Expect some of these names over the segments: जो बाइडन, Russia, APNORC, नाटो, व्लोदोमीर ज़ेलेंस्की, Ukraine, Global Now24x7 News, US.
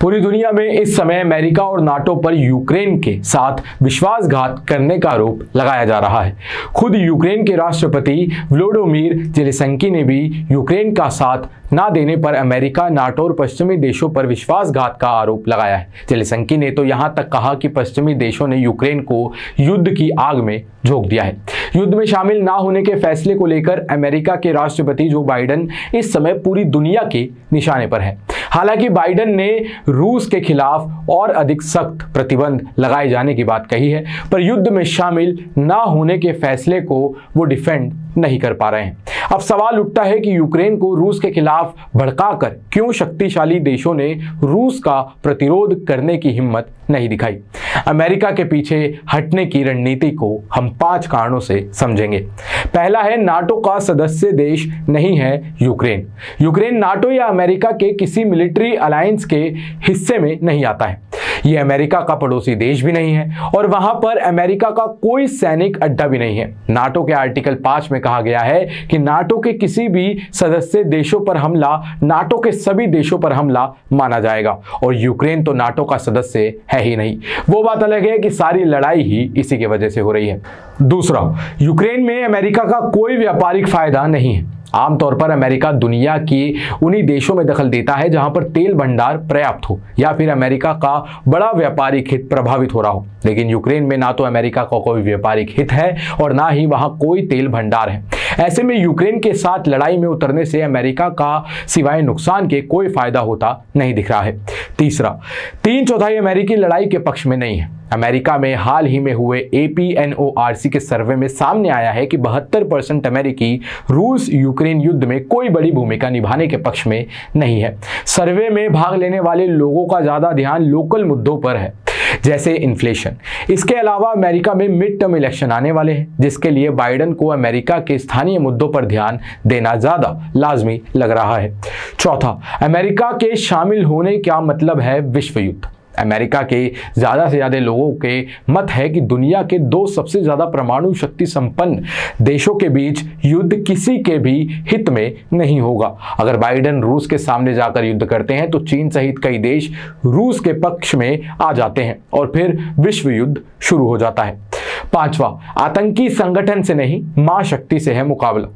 पूरी दुनिया में इस समय अमेरिका और नाटो पर यूक्रेन के साथ विश्वासघात करने का आरोप लगाया जा रहा है। खुद यूक्रेन के राष्ट्रपति व्लोदोमीर ज़ेलेंस्की ने भी यूक्रेन का साथ ना देने पर अमेरिका, नाटो और पश्चिमी देशों पर विश्वासघात का आरोप लगाया है। ज़ेलेंस्की ने तो यहां तक कहा कि पश्चिमी देशों ने यूक्रेन को युद्ध की आग में झोंक दिया है। युद्ध में शामिल ना होने के फैसले को लेकर अमेरिका के राष्ट्रपति जो बाइडन इस समय पूरी दुनिया के निशाने पर है। हालांकि बाइडन ने रूस के खिलाफ और अधिक सख्त प्रतिबंध लगाए जाने की बात कही है, पर युद्ध में शामिल ना होने के फैसले को वो डिफेंड नहीं कर पा रहे हैं। अब सवाल उठता है कि यूक्रेन को रूस के खिलाफ भड़काकर क्यों शक्तिशाली देशों ने रूस का प्रतिरोध करने की हिम्मत नहीं दिखाई। अमेरिका के पीछे हटने की रणनीति को हम 5 कारणों से समझेंगे। पहला है, नाटो का सदस्य देश नहीं है यूक्रेन। यूक्रेन नाटो या अमेरिका के किसी मिलिट्री अलायंस के हिस्से में नहीं आता है। ये अमेरिका का पड़ोसी देश भी नहीं है और वहां पर अमेरिका का कोई सैनिक अड्डा भी नहीं है। नाटो के आर्टिकल 5 में कहा गया है कि नाटो के किसी भी सदस्य देशों पर हमला नाटो के सभी देशों पर हमला माना जाएगा, और यूक्रेन तो नाटो का सदस्य है ही नहीं। वो बात अलग है कि सारी लड़ाई ही इसी की वजह से हो रही है। दूसरा, यूक्रेन में अमेरिका का कोई व्यापारिक फायदा नहीं है। आमतौर पर अमेरिका दुनिया की उन्हीं देशों में दखल देता है जहां पर तेल भंडार पर्याप्त हो या फिर अमेरिका का बड़ा व्यापारिक हित प्रभावित हो रहा हो, लेकिन यूक्रेन में ना तो अमेरिका का कोई व्यापारिक हित है और ना ही वहां कोई तेल भंडार है। ऐसे में यूक्रेन के साथ लड़ाई में उतरने से अमेरिका का सिवाय नुकसान के कोई फायदा होता नहीं दिख रहा है। तीसरा, 3/4 अमेरिकी लड़ाई के पक्ष में नहीं है। अमेरिका में हाल ही में हुए APNORC के सर्वे में सामने आया है कि 72% अमेरिकी रूस यूक्रेन युद्ध में कोई बड़ी भूमिका निभाने के पक्ष में नहीं है। सर्वे में भाग लेने वाले लोगों का ज़्यादा ध्यान लोकल मुद्दों पर है, जैसे इन्फ्लेशन। इसके अलावा अमेरिका में मिड टर्म इलेक्शन आने वाले हैं, जिसके लिए बाइडन को अमेरिका के स्थानीय मुद्दों पर ध्यान देना ज़्यादा लाजमी लग रहा है। चौथा, अमेरिका के शामिल होने का मतलब है विश्व युद्ध। अमेरिका के ज़्यादा से ज़्यादा लोगों के मत है कि दुनिया के 2 सबसे ज़्यादा परमाणु शक्ति संपन्न देशों के बीच युद्ध किसी के भी हित में नहीं होगा। अगर बाइडन रूस के सामने जाकर युद्ध करते हैं तो चीन सहित कई देश रूस के पक्ष में आ जाते हैं और फिर विश्व युद्ध शुरू हो जाता है। पांचवा, आतंकी संगठन से नहीं, मां शक्ति से है मुकाबला।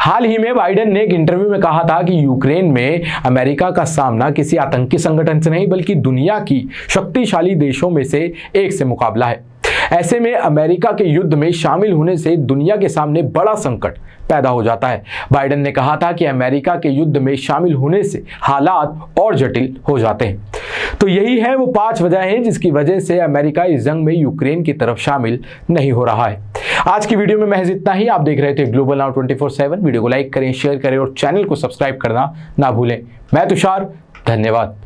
हाल ही में बाइडन ने एक इंटरव्यू में कहा था कि यूक्रेन में अमेरिका का सामना किसी आतंकी संगठन से नहीं बल्कि दुनिया की शक्तिशाली देशों में से एक से मुकाबला है। ऐसे में अमेरिका के युद्ध में शामिल होने से दुनिया के सामने बड़ा संकट पैदा हो जाता है। बाइडन ने कहा था कि अमेरिका के युद्ध में शामिल होने से हालात और जटिल हो जाते हैं। तो यही है वो 5 वजहें जिसकी वजह से अमेरिका इस जंग में यूक्रेन की तरफ शामिल नहीं हो रहा है। आज की वीडियो में महज इतना ही। आप देख रहे थे ग्लोबल नाव 24/7। वीडियो को लाइक करें, शेयर करें और चैनल को सब्सक्राइब करना ना भूलें। मैं तुषार, धन्यवाद।